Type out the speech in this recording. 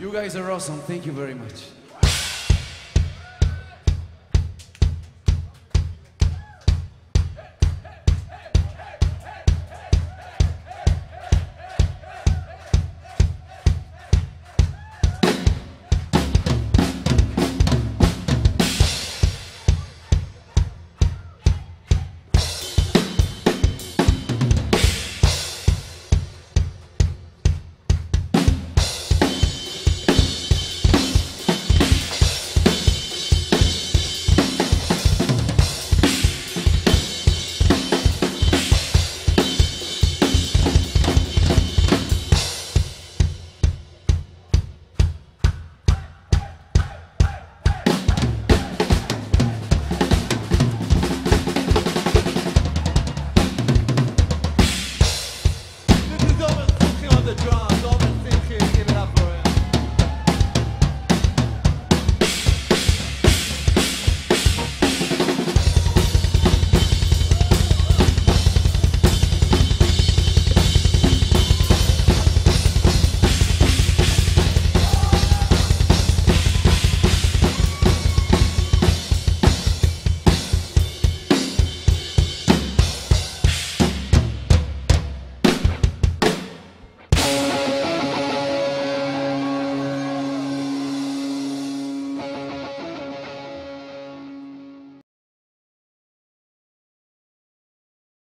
You guys are awesome. Thank you very much.